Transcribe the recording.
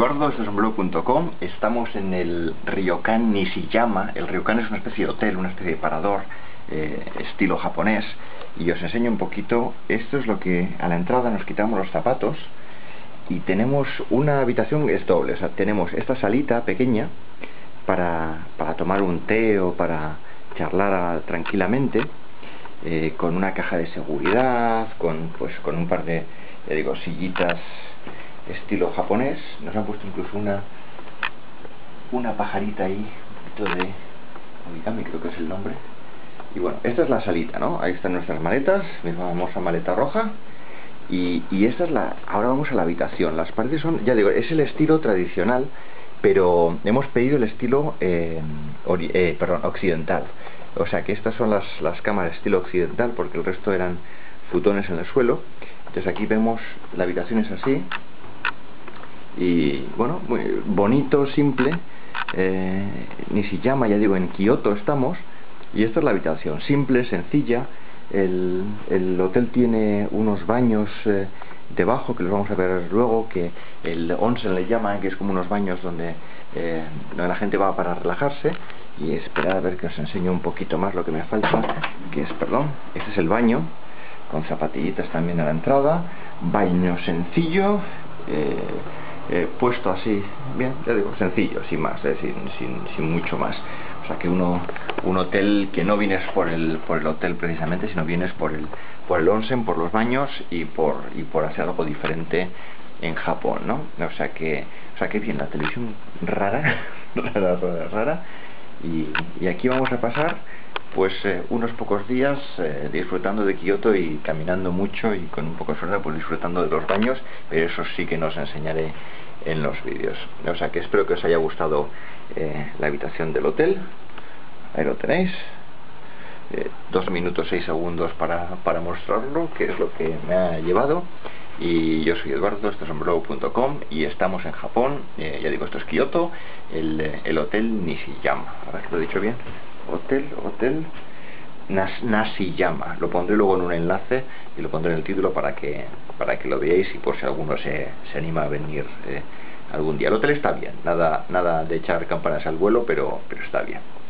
estosombleu.com, estamos en el Ryokan Nishiyama. El Ryokan es una especie de hotel, una especie de parador estilo japonés, y os enseño un poquito. Esto es lo que a la entrada nos quitamos los zapatos y tenemos una habitación, es doble, o sea, tenemos esta salita pequeña para tomar un té o para charlar tranquilamente, con una caja de seguridad, con un par de, ya digo, sillitas estilo japonés. Nos han puesto incluso una pajarita ahí, un poquito de origami, creo que es el nombre. Y bueno, esta es la salita, ¿no? Ahí están nuestras maletas, mi famosa maleta roja. Y esta es la... Ahora vamos a la habitación. Las paredes son, ya digo, es el estilo tradicional, pero hemos pedido el estilo occidental. O sea que estas son las camas estilo occidental, porque el resto eran futones en el suelo. Entonces aquí vemos, la habitación es así. Y bueno, muy bonito, simple. Nishiyama, ya digo, en Kyoto estamos. Y esta es la habitación, simple, sencilla. El hotel tiene unos baños debajo, que los vamos a ver luego, que el onsen le llaman, que es como unos baños donde la gente va para relajarse. Y esperad a ver que os enseño un poquito más lo que me falta, que es, perdón, este es el baño, con zapatillitas también a la entrada, baño sencillo, puesto así, bien, ya digo, sencillo, sin más, sin mucho más. O sea que un hotel que no vienes por el hotel precisamente, sino vienes por el onsen, por los baños y por hacer algo diferente en Japón, ¿no? O sea que bien, la televisión rara, rara. Y aquí vamos a pasar pues unos pocos días disfrutando de Kioto y caminando mucho, y con un poco de suerte pues disfrutando de los baños, pero eso sí que no os enseñaré en los vídeos. O sea que espero que os haya gustado la habitación del hotel. Ahí lo tenéis, 2 minutos 6 segundos para mostrarlo, que es lo que me ha llevado. Y yo soy Eduardo, estosombleu.com, y estamos en Japón. Ya digo, esto es Kioto, el hotel Nishiyama. A ver, ¿lo he dicho bien? Hotel Nishiyama. Lo pondré luego en un enlace y lo pondré en el título para que lo veáis, y por si alguno se anima a venir algún día. El hotel está bien, nada de echar campanas al vuelo, pero está bien.